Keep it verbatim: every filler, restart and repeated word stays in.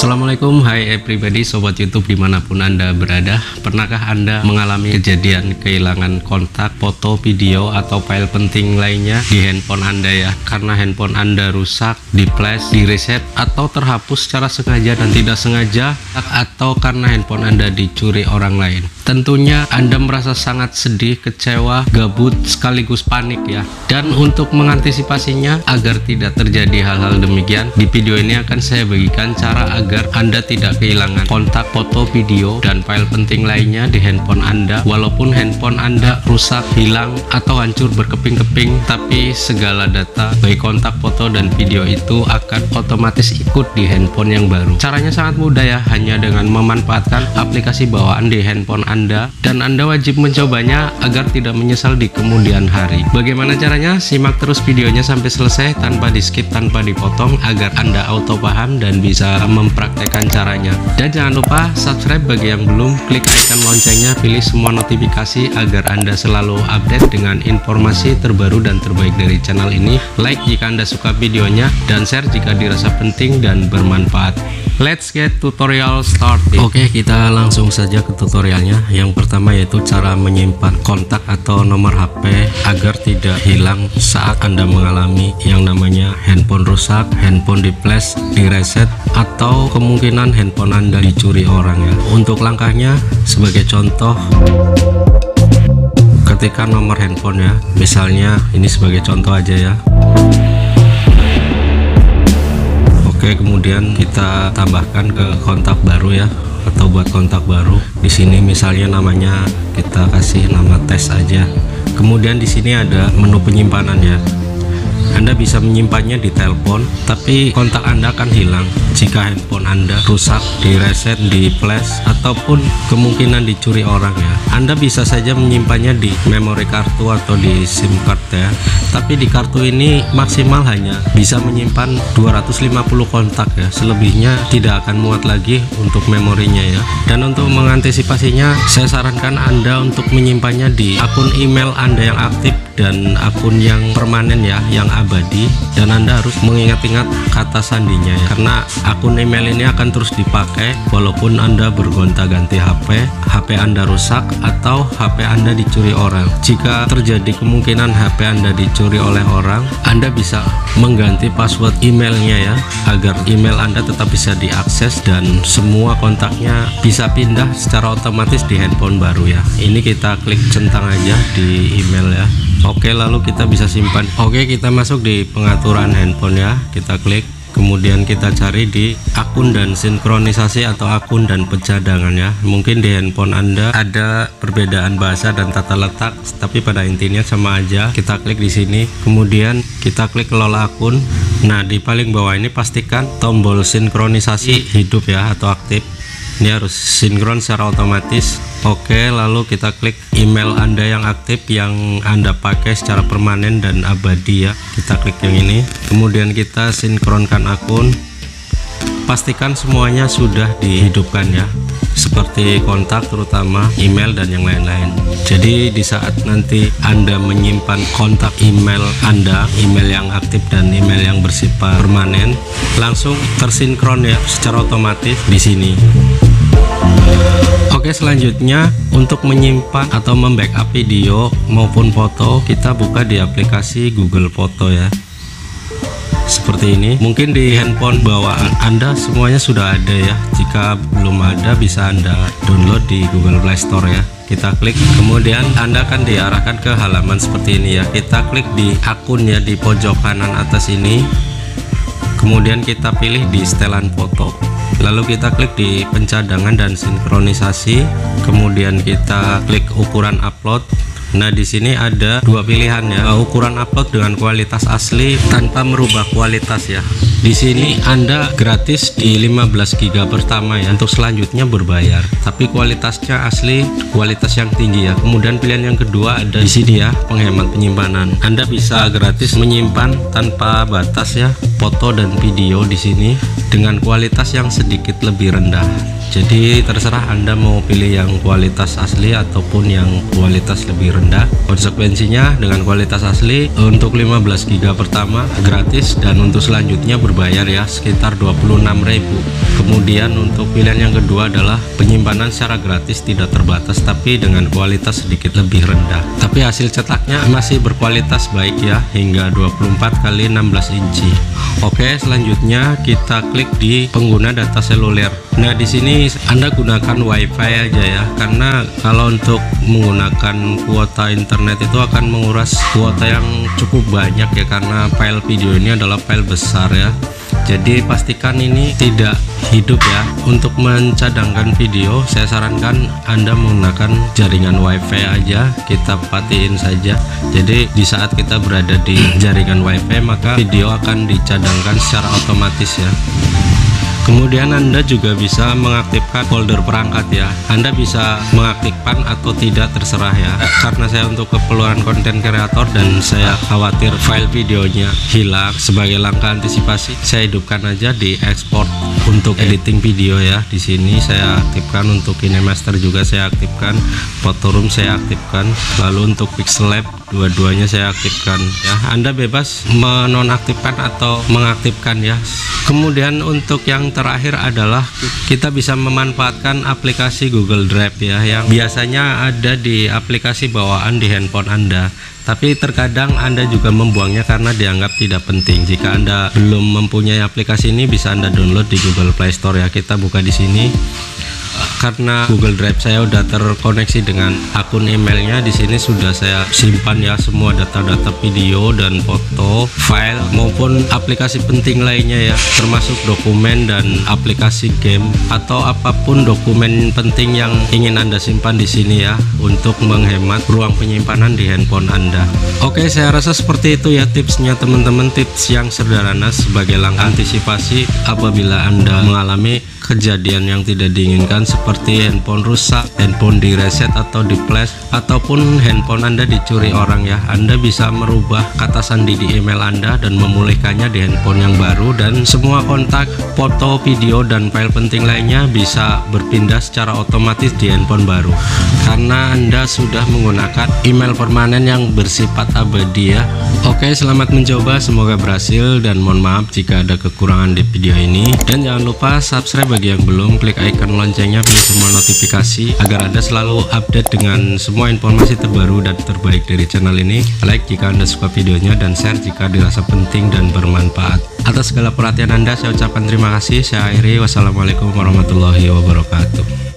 Assalamualaikum, hai everybody, sobat YouTube dimanapun Anda berada. Pernahkah Anda mengalami kejadian kehilangan kontak, foto, video, atau file penting lainnya di handphone Anda ya? Karena handphone Anda rusak, di flash, di reset, atau terhapus secara sengaja dan tidak sengaja, atau karena handphone Anda dicuri orang lain. Tentunya Anda merasa sangat sedih, kecewa, gabut, sekaligus panik ya. Dan untuk mengantisipasinya agar tidak terjadi hal-hal demikian, di video ini akan saya bagikan cara agar agar Anda tidak kehilangan kontak, foto, video, dan file penting lainnya di handphone Anda walaupun handphone Anda rusak, hilang, atau hancur berkeping-keping, tapi segala data baik kontak, foto, dan video itu akan otomatis ikut di handphone yang baru. Caranya sangat mudah ya, hanya dengan memanfaatkan aplikasi bawaan di handphone Anda, dan Anda wajib mencobanya agar tidak menyesal di kemudian hari. Bagaimana caranya? Simak terus videonya sampai selesai tanpa di skip, tanpa dipotong, agar Anda auto paham dan bisa memperbaiki praktekan caranya. Dan jangan lupa subscribe bagi yang belum, klik icon loncengnya, pilih semua notifikasi agar Anda selalu update dengan informasi terbaru dan terbaik dari channel ini. Like jika Anda suka videonya, dan share jika dirasa penting dan bermanfaat. Let's get tutorial started. Oke, kita langsung saja ke tutorialnya. Yang pertama yaitu cara menyimpan kontak atau nomor H P agar tidak hilang saat Anda mengalami yang namanya handphone rusak, handphone di flash, di reset, atau kemungkinan handphone Anda dicuri orang ya. Untuk langkahnya sebagai contoh, ketika nomor handphone ya, misalnya ini sebagai contoh aja ya. Oke, kemudian kita tambahkan ke kontak baru ya, atau buat kontak baru. Di sini misalnya namanya kita kasih nama tes aja. Kemudian di sini ada menu penyimpanan ya. Anda bisa menyimpannya di telepon, tapi kontak Anda akan hilang jika handphone Anda rusak, di reset, di flash, ataupun kemungkinan dicuri orang ya. Anda bisa saja menyimpannya di memori kartu atau di SIM card ya. Tapi di kartu ini maksimal hanya bisa menyimpan dua ratus lima puluh kontak ya. Selebihnya tidak akan muat lagi untuk memorinya ya. Dan untuk mengantisipasinya, saya sarankan Anda untuk menyimpannya di akun email Anda yang aktif dan akun yang permanen ya, yang abadi. Dan Anda harus mengingat-ingat kata sandinya ya, karena akun email ini akan terus dipakai walaupun Anda bergonta-ganti H P, H P Anda rusak, atau H P Anda dicuri orang. Jika terjadi kemungkinan H P Anda dicuri oleh orang, Anda bisa mengganti password emailnya ya, agar email Anda tetap bisa diakses dan semua kontaknya bisa pindah secara otomatis di handphone baru ya. Ini kita klik centang aja di email ya. Oke, lalu kita bisa simpan. Oke, kita masuk di pengaturan handphone ya, kita klik, kemudian kita cari di akun dan sinkronisasi atau akun dan pencadangan ya. Mungkin di handphone Anda ada perbedaan bahasa dan tata letak, tapi pada intinya sama aja. Kita klik di sini, kemudian kita klik kelola akun. Nah, di paling bawah ini pastikan tombol sinkronisasi hidup ya, atau aktif. Ini harus sinkron secara otomatis. Oke, lalu kita klik email Anda yang aktif, yang Anda pakai secara permanen dan abadi ya. Kita klik yang ini, kemudian kita sinkronkan akun. Pastikan semuanya sudah dihidupkan ya, seperti kontak, terutama email, dan yang lain-lain. Jadi di saat nanti Anda menyimpan kontak email Anda, email yang aktif dan email yang bersifat permanen, langsung tersinkron ya secara otomatis di sini. Oke, selanjutnya untuk menyimpan atau membackup video maupun foto, kita buka di aplikasi Google Photo ya. Seperti ini, mungkin di handphone bawaan Anda semuanya sudah ada ya. Jika belum ada, bisa Anda download di Google Play Store ya. Kita klik, kemudian Anda akan diarahkan ke halaman seperti ini ya. Kita klik di akun ya, di pojok kanan atas ini, kemudian kita pilih di setelan foto, lalu kita klik di pencadangan dan sinkronisasi, kemudian kita klik ukuran upload. Nah, di sini ada dua pilihan ya, ukuran upload dengan kualitas asli tanpa merubah kualitas ya. Di sini Anda gratis di lima belas giga pertama ya, untuk selanjutnya berbayar, tapi kualitasnya asli, kualitas yang tinggi ya. Kemudian pilihan yang kedua ada di sini ya, penghemat penyimpanan. Anda bisa gratis menyimpan tanpa batas ya, foto dan video di sini dengan kualitas yang sedikit lebih rendah. Jadi terserah Anda mau pilih yang kualitas asli ataupun yang kualitas lebih rendah. rendah. Konsekuensinya dengan kualitas asli untuk lima belas giga pertama gratis dan untuk selanjutnya berbayar ya sekitar dua puluh enam ribu. Kemudian untuk pilihan yang kedua adalah penyimpanan secara gratis tidak terbatas tapi dengan kualitas sedikit lebih rendah. Tapi hasil cetaknya masih berkualitas baik ya hingga dua puluh empat kali enam belas inci. Oke, selanjutnya kita klik di pengguna data seluler. Nah, di sini Anda gunakan WiFi aja ya, karena kalau untuk menggunakan kuota internet itu akan menguras kuota yang cukup banyak ya, karena file video ini adalah file besar ya. Jadi pastikan ini tidak hidup ya. Untuk mencadangkan video, saya sarankan Anda menggunakan jaringan WiFi aja, kita patiin saja. Jadi di saat kita berada di jaringan WiFi maka video akan dicadangkan secara otomatis ya. Kemudian Anda juga bisa mengaktifkan folder perangkat ya. Anda bisa mengaktifkan atau tidak terserah ya. Karena saya untuk keperluan konten kreator dan saya khawatir file videonya hilang, sebagai langkah antisipasi saya hidupkan aja di ekspor untuk editing video ya. Di sini saya aktifkan, untuk Kinemaster juga saya aktifkan, Photo Room saya aktifkan, lalu untuk Pixel Lab dua-duanya saya aktifkan ya. Anda bebas menonaktifkan atau mengaktifkan ya. Kemudian untuk yang terakhir adalah kita bisa memanfaatkan aplikasi Google Drive ya, yang biasanya ada di aplikasi bawaan di handphone Anda. Tapi terkadang Anda juga membuangnya karena dianggap tidak penting. Jika Anda belum mempunyai aplikasi ini, bisa Anda download di Google Play Store ya. Kita buka di sini. Karena Google Drive saya udah terkoneksi dengan akun emailnya, di sini sudah saya simpan ya semua data-data video dan foto, file maupun aplikasi penting lainnya ya, termasuk dokumen dan aplikasi game atau apapun dokumen penting yang ingin Anda simpan di sini ya, untuk menghemat ruang penyimpanan di handphone Anda. Oke, saya rasa seperti itu ya tipsnya teman-teman, tips yang sederhana sebagai langkah antisipasi apabila Anda mengalami kejadian yang tidak diinginkan seperti handphone rusak, handphone direset atau di flash, ataupun handphone Anda dicuri orang ya. Anda bisa merubah kata sandi di email Anda dan memulihkannya di handphone yang baru, dan semua kontak, foto, video, dan file penting lainnya bisa berpindah secara otomatis di handphone baru karena Anda sudah menggunakan email permanen yang bersifat abadi ya. Oke, selamat mencoba, semoga berhasil, dan mohon maaf jika ada kekurangan di video ini, dan jangan lupa subscribe bagi yang belum, klik icon loncengnya pilih semua notifikasi agar Anda selalu update dengan semua informasi terbaru dan terbaik dari channel ini. Like jika Anda suka videonya dan share jika dirasa penting dan bermanfaat. Atas segala perhatian Anda saya ucapkan terima kasih. Saya akhiri, wassalamualaikum warahmatullahi wabarakatuh.